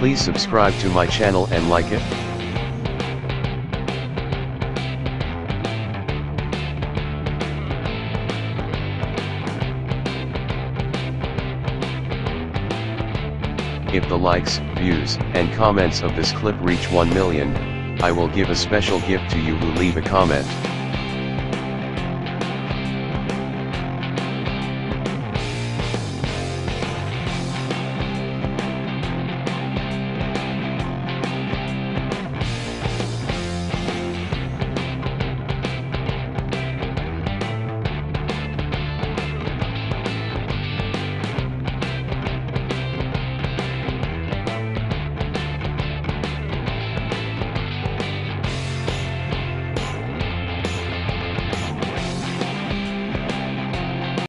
Please subscribe to my channel and like it. If the likes, views, and comments of this clip reach 1 million, I will give a special gift to you who leave a comment.